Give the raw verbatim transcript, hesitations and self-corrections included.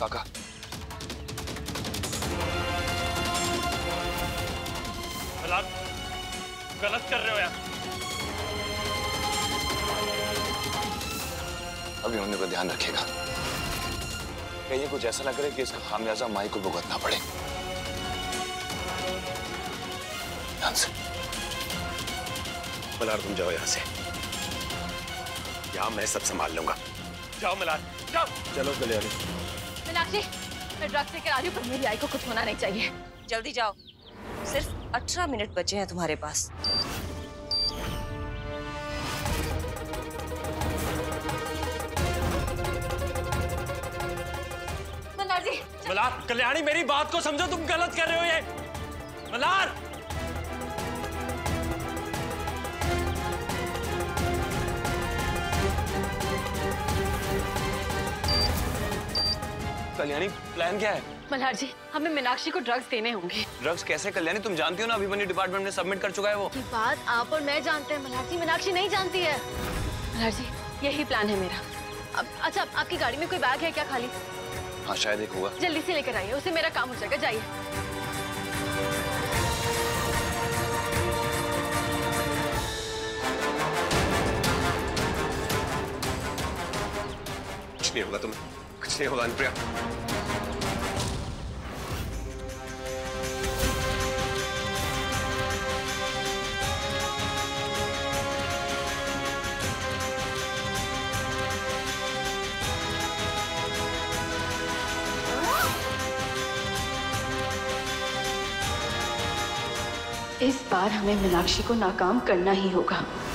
काका। मल्हार गलत कर रहे हो यार। अभी होने पर ध्यान रखेगा, कहीं कुछ ऐसा ना करे कि इसका खामियाजा माई को भुगतना पड़े। ध्यान से। मल्हार तुम जाओ यहाँ से, यहाँ मैं सब संभाल लूंगा। जाओ मल्हार जाओ। चलो कल्याणी। मीनाक्षी मैं ड्रग्स लेकर आ रही हूँ, पर मेरी आई को कुछ होना नहीं चाहिए। जल्दी जाओ, सिर्फ अठारह मिनट बचे हैं तुम्हारे पास। मल्हार जी। मल्हार कल्याणी मेरी बात को समझो, तुम गलत कर रहे हो ये। मल्हार कल्याणी प्लान क्या है? मल्हार जी हमें मीनाक्षी को ड्रग्स देने होंगे। ड्रग्स कैसे कल्याणी? तुम जानती हो ना अभिमन्यु डिपार्टमेंट में सबमिट कर चुका है वो। की बात आप और मैं जानते हैं मल्हार जी, मीनाक्षी नहीं जानती है। मल्हार जी यही प्लान है मेरा। अब, अच्छा आपकी गाड़ी में कोई बैग है क्या खाली? हाँ शायद एक होगा। जल्दी से लेकर आइए, उससे मेरा काम हो जाएगा। जाइए। कुछ नहीं होगा तुम्हें, कुछ नहीं होगा अनुप्रिया। इस बार हमें मीनाक्षी को नाकाम करना ही होगा।